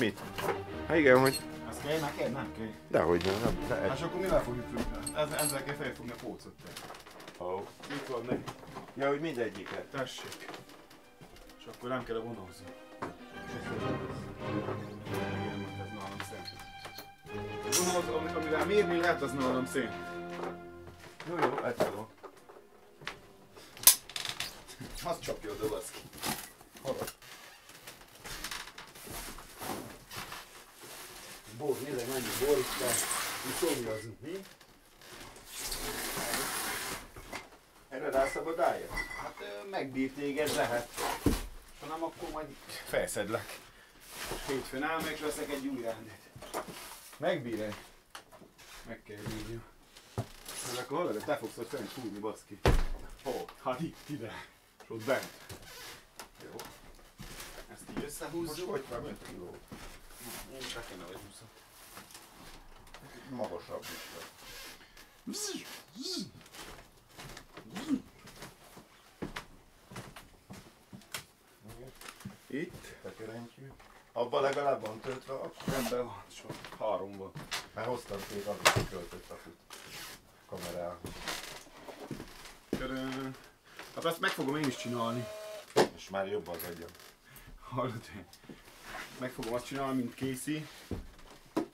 Mit? Hát igen, hogy... Ezt kell neked? Nem kell. Dehogy nem. Hát akkor mivel fogjuk függni? Ezzel kell felfogni a pócot. Ó. Itt van neki. Ja, hogy mindegyiket. Tessék. És akkor nem kell vonózni. Ez nálam szép. Amivel mérni lehet, az nálam szép. Jó, egyszerűen. Azt csapja oda, lesz ki. Harag. Bor, nézd, mennyi bor itt van. Mi szomjazunk, mi? Erre rászabad álljad? Hát megbír téged, lehet. Ha nem, akkor majd felszedlek. Hétfőn áll, meg veszek egy újrándet. Megbír-e? Meg kell bírni. Hát akkor hallod, te fogsz ott fent húzni, baszki. Ó, hát itt, ide. És ott bent. Jó. Ezt így összehúzzuk. Most hogy van 5 kiló? Én nekem el egy 20. Magasabb is van. Itt tekerentjük. Abban legalább van töltve, akkor rendben van. Sok. 3-ban. Mert hoztam két adott, hogy töltött a kamerához. Hát ezt meg fogom én is csinálni. És már jobb az agyam. Hallod, meg fogom azt csinálni, mint Casey.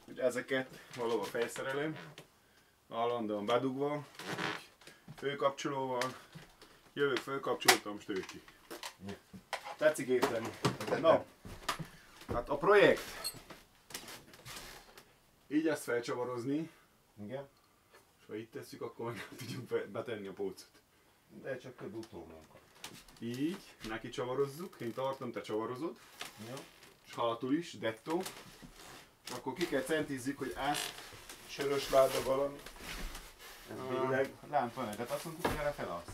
Hogy ezeket valóban felszerelem. Állandóan bedugva. Főkapcsolóval. Jövök, fölkapcsoltam, stöki. Tetszik érteni. Na, hát a projekt. Így ezt felcsavarozni. Igen. És ha itt tesszük, akkor meg nem tudjuk betenni a pócot. De csak köd utómunkat. Így, neki csavarozzuk, én tartom, te csavarozod. Jó. És hátul is, dettó. Akkor ki kell centízzük, hogy át sörös láda valami. Ez végleg lámpanál, tehát azt mondtuk, hogy erre felalsz.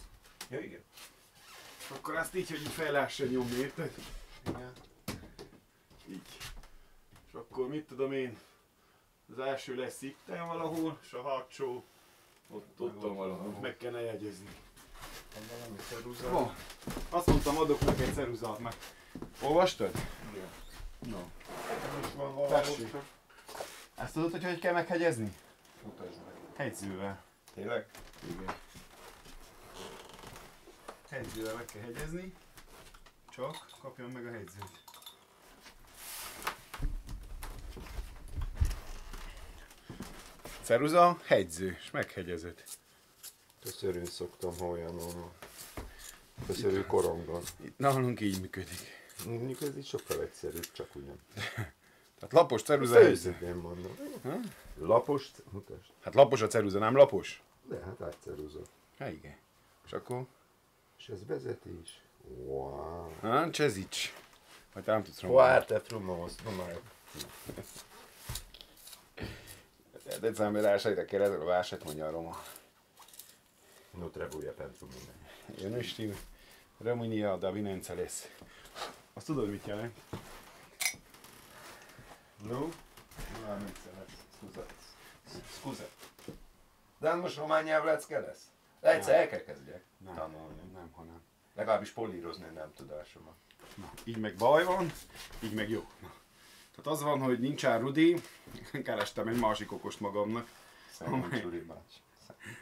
Ja, igen. Akkor azt így, hogy így fellássa nyomni, érted? Igen. Így. És akkor mit tudom én, az első lesz itten valahol, és a hátsó ott van valahol. Meg kell jegyezni. Van. Azt mondtam, adok meg egy ceruzát meg. Olvastad? Igen. No. Tessék. Ezt tudod, hogy kell meghegyezni? Mutasd meg. Hegyzővel. Tényleg? Igen. Hegyzővel meg kell hegyezni. Csak kapjon meg a hegyzőt. Ceruza, hegyző, és meghegyezett. Köszörűn szoktam, ha olyan van. Köszörű korongban. Itt nálunk így működik. Ez így sokkal egyszerűbb, csak ugyan. Tehát lapos ceruza hegyző. Én mondom. Ha? Lapos, mutasd. Hát lapos a ceruza, nem lapos? De hát átceruza. Hát igen. És akkor? És ez vezetés. Wow. Hát csezics. Hát nem tudsz rombolni. Wow, te frumomosz, romboljuk. December 1-re kérdezik a vásárt, mondja a Roma. No trebuja pentru mine. Én nem știu. România, dar bineînțeles. Azt tudod, mit jelent? No? Nem înțeles. Scuze. De most román nyelv lesz kell? Egyszer el kell kezdjek tanulni. Nem, hanem. Legalábbis polírozni nem tudásomat. Így meg baj van, így meg jó. Tehát az van, hogy nincsen Rudi, kerestem egy másik okost magamnak. Szerintem Csuri bácsi.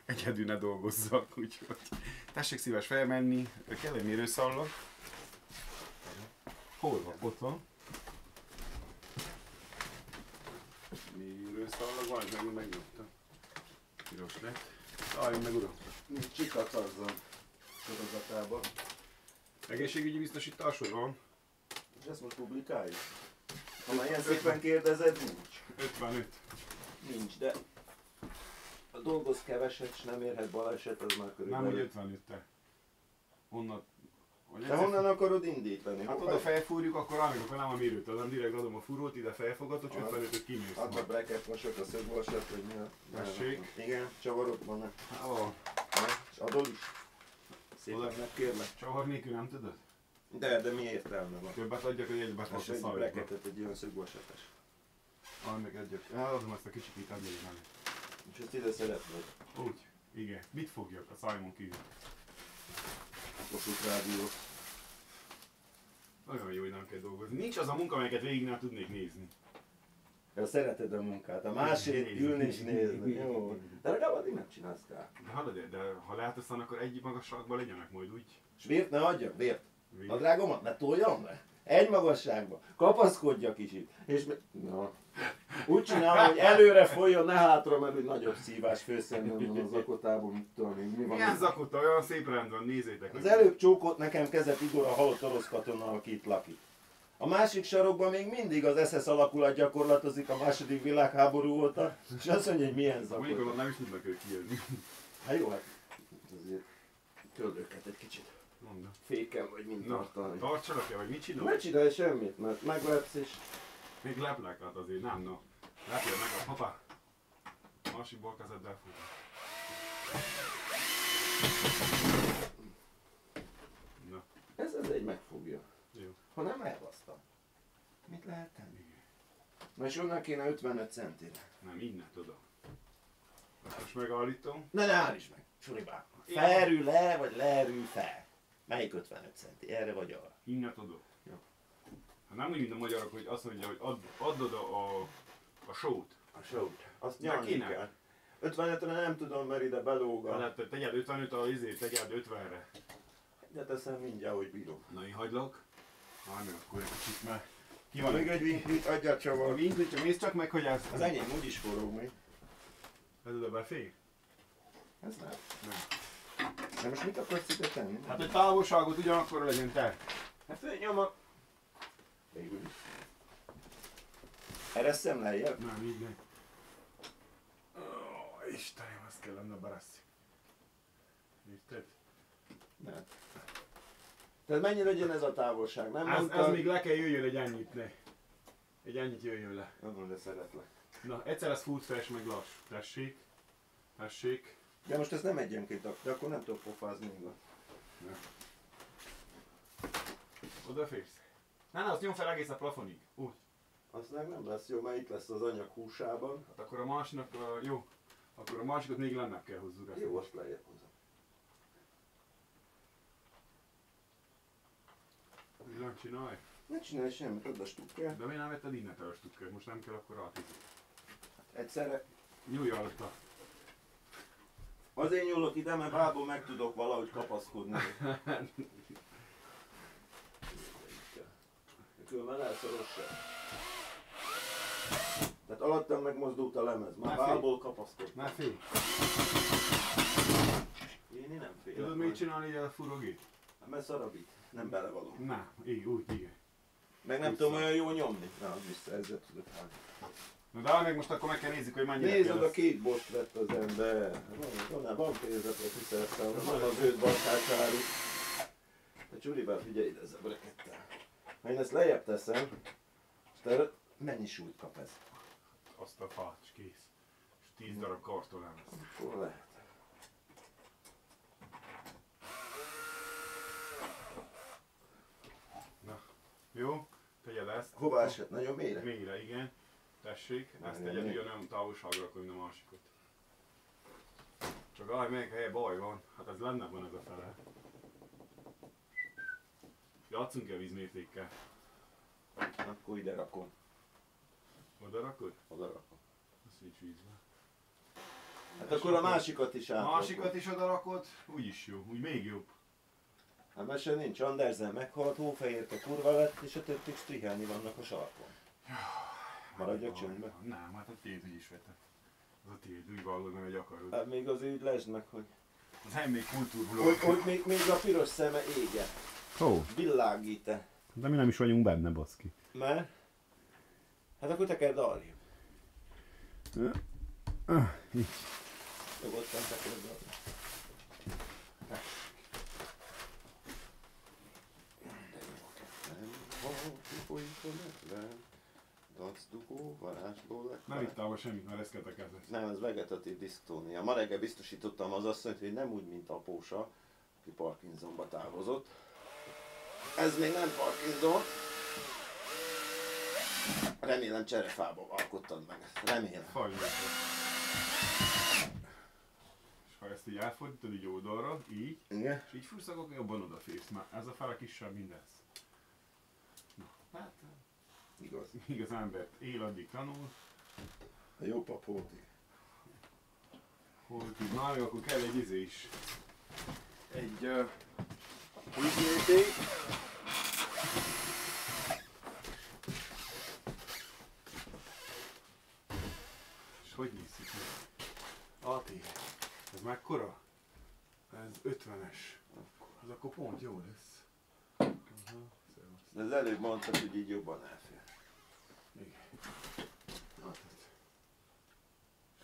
Egyedül ne dolgozzak, úgyhogy. Tessék szíves felmenni, kell egy mérőszallag. Hol van? Ott van. Mérőszallag van, és megint megnyomtam. Piros lett. Álljunk meg uram. Csikat azzal sorozatába. Egészségügyi biztosításod van. És ezt most publikáljuk. Ha már ilyen szépen kérdezed, nincs. 55. Nincs, de a dolgoz keveset, és nem érhet baleset, az már körülbelül. Nem, hogy 55 te. Honnan? Te honnan akarod indítani? Hát oda felfúrjuk, akkor amikor nem a mérőt adom, direkt adom a furót, ide felfogatod, és 55-öt kimérsz. Hát a breket mosok, a szögbaleset, vagy mi a... Tessék. Igen, csavarok vannak. Há, és adol is. Szépen megkérlek. Csavar nélkül nem tudod? De mi értelme van? Többet adjak, hogy egybe tesz a szalvékba. Egy breketet, egy ilyen szögbalesetes. Meg adjak. Eladom ezt a kicsit itt adjai mellé. És ezt ide szeretnéd? Úgy. Igen. Mit fogjak a szájmon kívül? Kossuth rádió. Nagyon jó, hogy nem kell dolgozni. Nincs az a munka, amelyeket végig nem tudnék nézni. Ja, szereted a munkát, a másét ülni és nézni. Jó. De legalább addig megcsinálsz rá. De ha látsz, akkor egy magasságban legyenek majd úgy. És vért ne adjak, vért. A drágomat ne toljam le. Egy magasságban. Kapaszkodja kicsit. És na. Úgy csinálom, hogy előre folyjon, ne hátra, mert egy nagyobb szívás főszemben van a zakotában, mit tudom én, mi van. Milyen zakota? Olyan szép rend van, nézzétek. Az előbb csókolt nekem kezet Igor, a halott orosz katona, aki itt lakik. A másik sarokban még mindig az SS alakulat gyakorlatozik a második világháború óta, és azt mondja, hogy milyen zakot. Mondjuk, nem is tudnak ők kijönni. Hát jó, hát azért töld őket egy kicsit. Fékem, vagy mint tartani. Tartsanak-e, vagy mit csinál? Ne csinálj semmit, mert meglepsz és... Még leplek át azért, nem, na. Lepjel meg a papá. Másikból kezed befújt. Na. Ez egy megfogja. Jó. Ha nem elbasztam, mit lehet tenni? Na és onnan kéne 55 centire. Nem, innen oda. Most megállítom. Ne állíts meg, Csuri bácsi. Felül le, vagy leerül fel. Melyik 55 centi? Erre vagy arra? Innen oda. Hát nem úgy, mint a magyarok, hogy azt mondja, hogy add oda a sót. A sót. Azt nyalni kell. 55-re nem tudom, mert ide belóg a... Hát tegyed 55 a izét, tegyed 50-re. De teszem mindjárt, hogy bírom. Na én hagylak. Na, még akkor egy kicsit már. Ki van? Még egy vinklit, adjál csavar. Vinklit, csak nézd csak meg, hogy ez... Az enyém úgyis forog még. Ez oda befér? Ez nem. Nem. De most mit akarsz ide tenni? Hát, hogy távolságot ugyanakkor legyen te. Hát főnyoma. Végül is. Eresszem lejjebb? Nem, így nem. Oh, Istenem, azt kellene barasszik. Érted? Nem. Tehát mennyi legyen ez a távolság? Nem mondtam... Ez még le kell jöjjön egy ennyit, ne. Egy ennyit jöjjön le. Nagyon, de szeretlek. Na, egyszer ez fújt fel és meg lass. Tessék. Tessék. De most ez nem egyenként, de akkor nem tudok pofázni ingat. Odaférsz. Na, azt nyom fel egész a plafonig. Úgy. Azt nem lesz jó, mert itt lesz az anyag húsában. Hát akkor a másiknak, jó. Akkor a másikot még lennek kell hozzuk. Jó, azt lejjebb hozzá. Milyen csinálj? Ne csinálj semmit, add a stukkert. De mi nem vetted innen a stukkert? Most nem kell, akkor átítok. Hát egyszerre... Nyúlj alatta. Azért nyúlok ide, mert bából meg tudok valahogy kapaszkodni. Különben elszorossá. Tehát alattam megmozdult a lemez, már bálból kapaszkodtam. Már fél. Én nem félek. Tudod még csinálni ilyen a furogit? Hát mert szarabít, nem belevaló. Na, így, úgy, igen. Meg nem tudom olyan jól nyomni. Na, vissza, ezzel tudod állni. Na de meg most akkor meg kell nézzük, hogy mennyire kell. Nézd, a két bost vett az ember. Van pénzet, hogy kiszereztem, van az őt barkácsáruk. De Csuri bár, figyelj ide ezzel brekettel. Ha én ezt lejjebb teszem, és te mennyi súlyt kap ez? Azt a fát, és kész. És 10 darab karton el lesz. Akkor lehet. Na, jó, tegyed ezt. Hová esett? Nagyon mélyre? Mélyre, igen. Tessék, ezt tegyed ugyanolyan távolságra, akkor mind a másikot. Csak állj meg, helye baj van. Hát ez lenne van ez a fele. Játszunk-e vízmértékkel? Akkor ide rakom. Oda rakod? Oda rakom. Ez nincs vízben. Hát akkor a másikat is átrakod. A másikat is oda rakod, úgyis jó, úgy még jobb. Hát mert sem nincs, Andersen meghalt, Hófehérke kurva lett, és a többik strihálni vannak a sarkon. Maradjak csöndben? Nem, hát a tiéd úgyis vetett. Az a tiéd, úgy való, nem egy akarod. Hát még az úgy lesd meg, hogy... Az nem még kultúrhuló. Hogy még a piros szeme ége. Oh. Világít-e. De mi nem is vagyunk benne, baszki. Mert? Hát akkor tekerd arrébb. Így. Nyugodtan tekerd arrébb. Nem itt távol semmit, mert ezt kell tekerni. Nem, ez vegetatív disztónia. Ma reggel biztosítottam az asszonyt, hogy nem úgy, mint apósa, aki Parkinsonba távozott. Ez még nem Parkinson. Remélem cserefából alkottad meg. Remélem. Hajlás. És ha ezt így elfordítod így oldalra, így. Igen. És így furszakok, jobban odaférsz már. Ez a fára kisebb mindez. Hát, igaz. Míg az ember él, addig tanul. A jó pap holtig. Holtig. Már jó, akkor kell egy izé is. Egy ügyvéték. És hogy nyíszik meg? Ati, ez mekkora? Ez 50-es. Az akkor pont jó lesz. De az előbb mondtad, hogy így jobban elfér. Igen.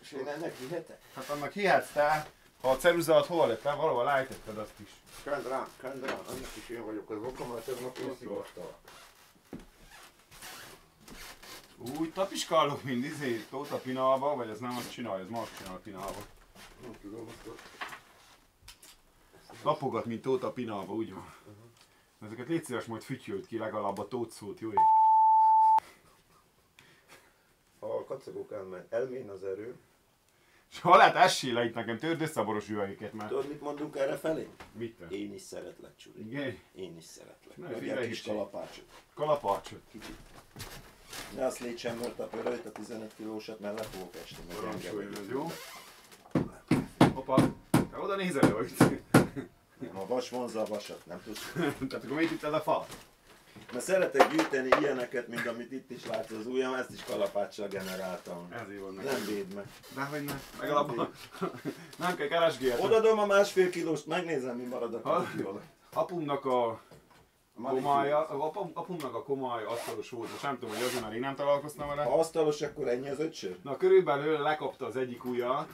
És én ennek hihetek? Hát annak hihetsztál, ha a ceruzálat hol lett, valahol állítetted azt is. Kend rám, annak is én vagyok az oka, mert ez napon szivartalak. Úgy tapiskálok, mint izé, Tóta Pinálba, vagy ez nem azt csinálja, ez most csinál a Pinálba. Nem tudom, azt tapogat, mint Tóta Pinálba, úgy van. Ezeket légy szíves, majd fütyült ki legalább a tót szót, jó ég? A kacagók elmén az erő. És ha lehet, essél le itt nekem, törd össze a boros üvegeket már. Tudod, mit mondunk erre felé? Mit? Én is szeretlek, Csuri. Igen? Én is szeretlek. Na, figyelj, egy kis kalapácsot. Kalapácsot? Kicsit. Ne azt légy sem mört a pöröjt, a 15 kilósat, mert le fogok esni. Parancsolj, jó? Hoppá, te oda nézel, hogy a vas vonzza a vasat, nem tudsz? Tehát akkor mit itt ez a fa? Mert szeretek gyűjteni ilyeneket, mint amit itt is látsz az ujjam, ezt is kalapáccsal generáltam. Ezért van nekem. Nem véd meg. Dehogy ne, legalább nem kell keresgélni. Odadom a 1,5 kilóst, megnézem, mi marad a kalapáccsal. Apumnak a komája, asztalos volt, most nem tudom, hogy azon már én nem találkoztam vele. Ha asztalos, akkor ennyi az ötső? Na körülbelül lekapta az egyik ujjat.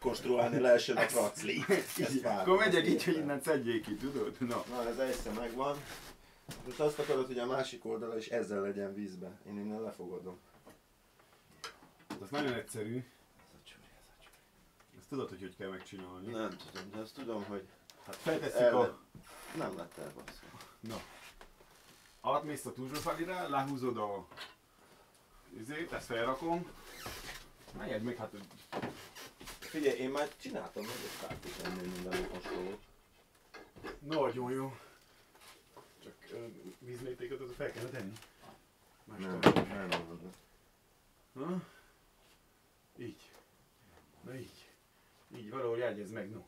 Konstruálni lehessen a fraclit. Akkor megyek így, hogy innen szedjék ki, tudod? Na ez egyszer megvan. Most azt akarod, hogy a másik oldala is ezzel legyen vízbe. Én innen lefogadom. Ez nagyon egyszerű. Ez a Csuri. Ezt tudod, hogy kell megcsinálni? Nem tudom, de azt tudom, hogy... Hát felteszik a... Nem lett elbaszva. Na. Átmész a túlsó felire, lehúzod a... izét, ezt felrakom. Menjed még, hát... Figyelj, én már csináltam meg egy kártit ennél minden hasonlót. Nagyon jó. Csak vízmértéket azon fel kell tenni. Nem. Így. Na így. Így valahogy jegyez meg, no.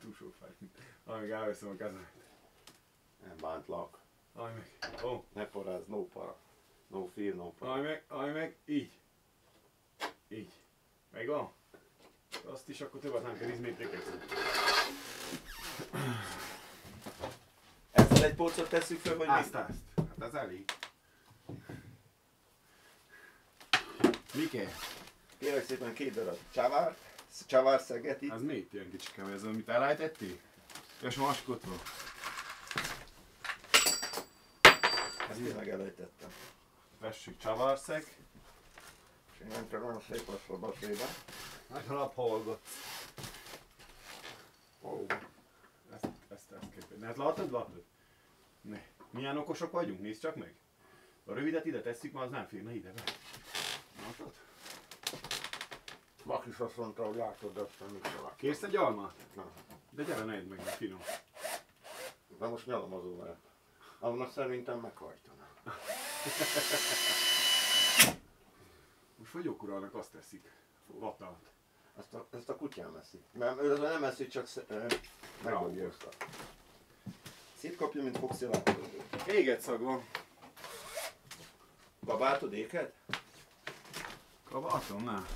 Túlsó fájt. Amíg elveszem a kezát. Nem bántlak. Állj meg. Oh. Ne parázz, no para. No fear, no para. Állj meg. Így. Így. Megvan? Azt is akkor többet nem kell izmértéket. Ezzel egy polcot tesszük fel, vagy azt. Hát az elég. Mike? Kérlek szépen 2 darab csavár szeget itt. Ez miért ilyen kicsike, vagy ez amit elájtettél? És a másik ott van. Ezt én meg elejtettem. Vessük csavárszeg. És én nem csak olyan szép a basébe. Legalább hallgatsz. Oh. Ezt kell tenni. Hát látod? Ne. Milyen okosok vagyunk? Nézd csak meg. A rövidet ide tesszük, már az nem férne ide be. Látod? Bakis azt mondta, hogy látod, de aztán mit találtam. Kérsz egy almát? Nem. De gyere, ne edd meg, de finom. De most nyalom az óvát. Annak szerintem meghajtanám. Most vagyok uralnak, azt teszik. Vatalt. Ezt a kutyám eszi. Nem eszi, csak megolgyozta. Szétkapja, mint fokszilátó. Éget szag van. Kabátod éket? Kabátom? Nem.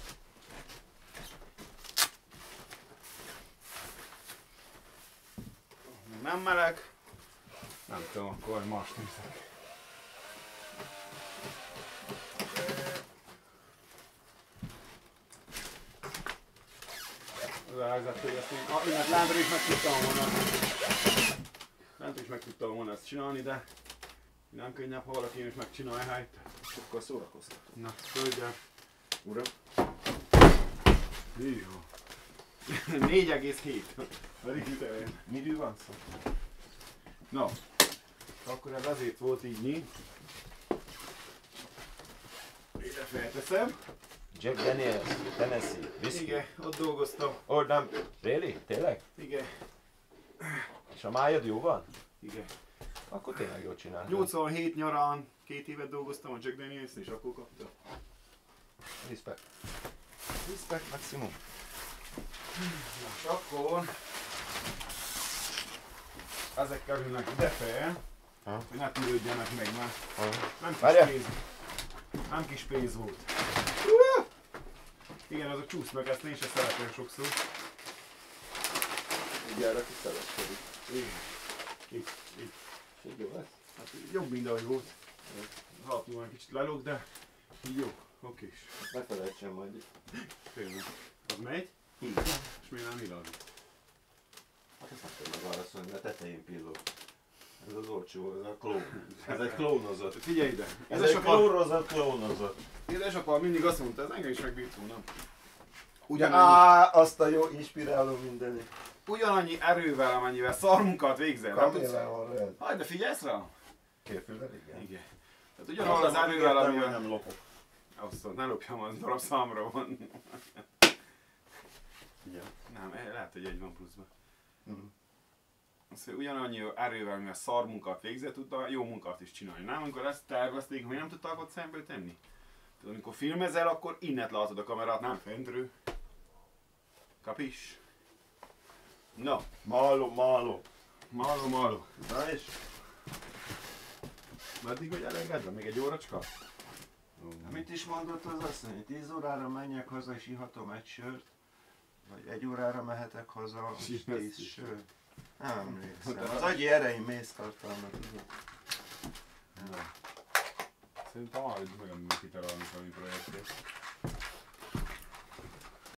Nem meleg. Nem tudom, akkor más nézek. Az a helyzet, hogy ezt én lántra is meg tudtam volna. Ezt csinálni, de nem könnyebb, ha valaki én is megcsinálja helyt. Sokkal szórakoztatom. Na, földjel. Uram. Jó. 4,7. Pedig ütelén. Midő van szó? Na. Akkor ez azért volt így nyílt. Ide felteszem. Jack Daniels, Tennessee, whisky. Igen, ott dolgoztam. Old Dump. Really? Tényleg? Igen. És a májad jó van? Igen. Akkor tényleg jól csináltam. 87 nyarán 2 évet dolgoztam a Jack Danielsnél, és akkor kaptam. Respekt. Respekt maximum. És akkor... ezek kerülnek ide fel, hogy ne tűrődjenek meg már. Nem kis pénz volt. Igen, azok csúsznak, ezt én sem szeretem sokszor. Így erre kiszereskedik. Itt, itt. Így jó lesz? Hát jobb mind, ahogy volt. Halapul már kicsit lelóg, de így jó. Oké is. Ne felejtsen majd itt. Tényleg. Az megy? Igen. És még nem illan. Hát ezt nem kell megválaszolni, mert tetején pillog. Ez az olcsó, ez a klón. Ez egy klónozott. Figyelj ide! Ez egy klónozott klónozott. Édesapa mindig azt mondta, ez engem is megbírt volna. Ugyanannyi... azt a jó inspiráló mindenit. Ugyanannyi erővel, amennyivel szarmunkat végzel. Kamével van rend. Hajj, de figyelsz rá? Kérfüllel, igen. Igen. Tehát ugyanahol az erővel, amivel... nem lopok. Aztán, ne lopjam, az darab számra van. Igen. Nem, lehet, hogy egy van pluszban. Ugyanannyi erővel, mivel szar munkát végzel, tudta jó munkát is csinálni. Nem, amikor ezt tervezték, mi nem tudták ott szemből tenni? Tehát amikor filmezel, akkor innet látod a kamerát, nem fentről. Kapis? Na. Málo. Na és? Meddig vagy elengedve? Még egy óracska? Mit is mondott az asszony? 10 órára menjek haza és ihatom egy sört? Vagy 1 órára mehetek haza és 10 sört? Nem emlékszem. Az agyi ereim mésztartalma, tudod? Szerintem már, hogy meg a műkitalálni valami projektet.